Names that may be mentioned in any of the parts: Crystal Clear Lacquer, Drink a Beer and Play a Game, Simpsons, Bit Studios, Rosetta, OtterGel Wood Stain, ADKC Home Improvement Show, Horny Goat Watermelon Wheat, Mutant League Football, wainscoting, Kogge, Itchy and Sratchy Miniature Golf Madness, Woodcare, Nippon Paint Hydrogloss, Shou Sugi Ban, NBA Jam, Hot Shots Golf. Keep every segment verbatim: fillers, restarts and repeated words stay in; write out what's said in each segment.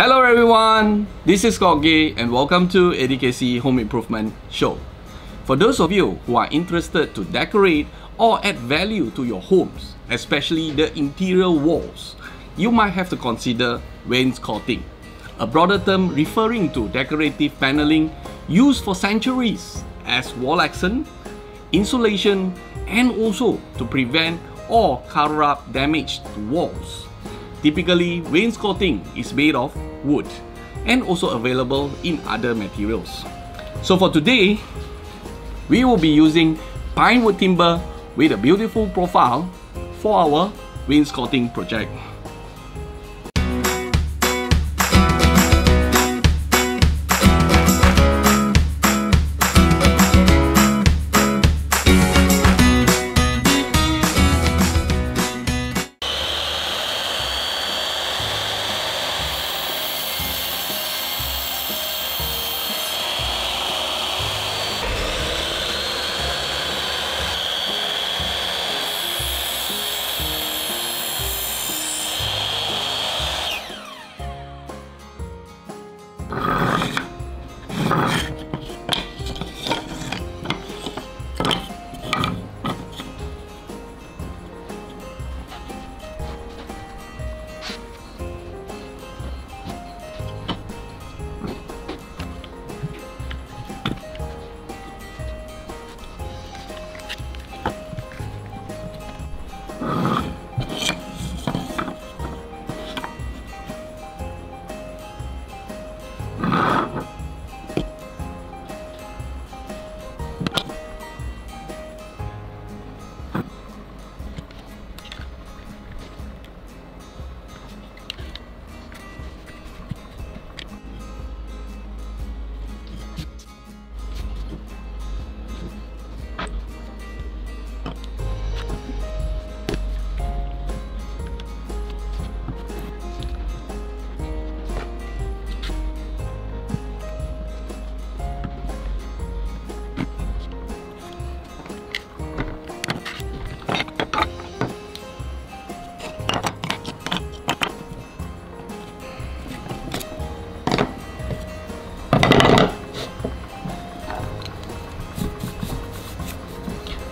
Hello everyone, this is Kogge and welcome to A D K C Home Improvement Show. For those of you who are interested to decorate or add value to your homes, especially the interior walls, you might have to consider wainscoting, a broader term referring to decorative paneling used for centuries as wall accent, insulation, and also to prevent or cover up damage to walls. Typically, wainscoting is made of wood and also available in other materials. So for today, we will be using pine wood timber with a beautiful profile for our wainscoting project.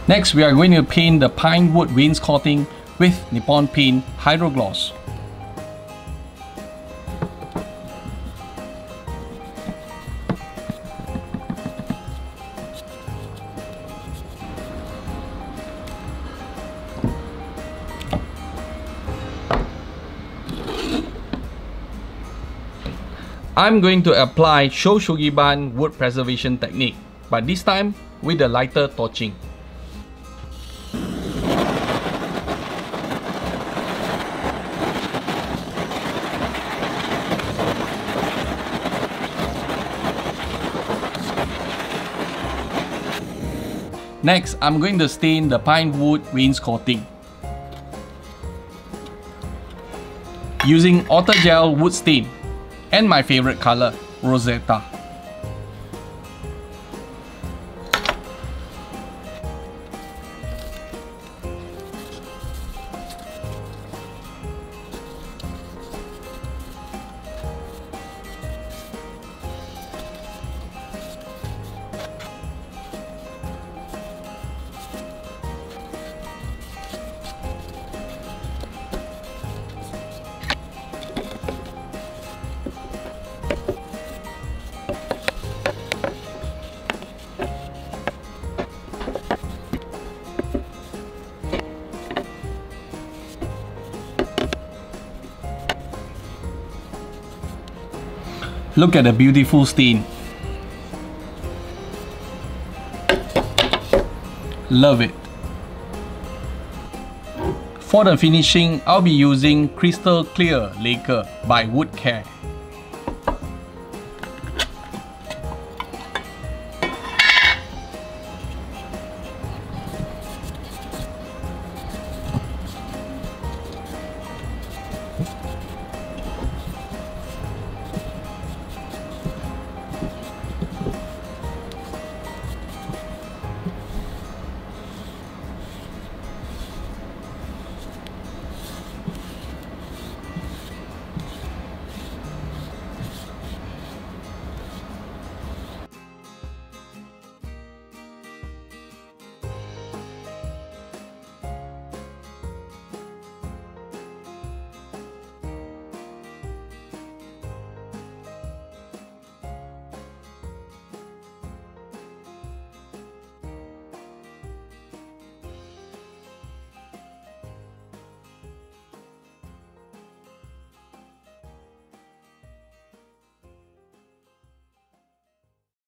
Next, we are going to paint the pine wood wainscoting with Nippon Paint Hydrogloss. I'm going to apply Shou Sugi Ban wood preservation technique, but this time with a lighter torching. Next, I'm going to stain the pine wood wainscoting using OtterGel Wood Stain and my favorite color, Rosetta. Look at the beautiful stain. Love it. For the finishing, I'll be using Crystal Clear Lacquer by Woodcare.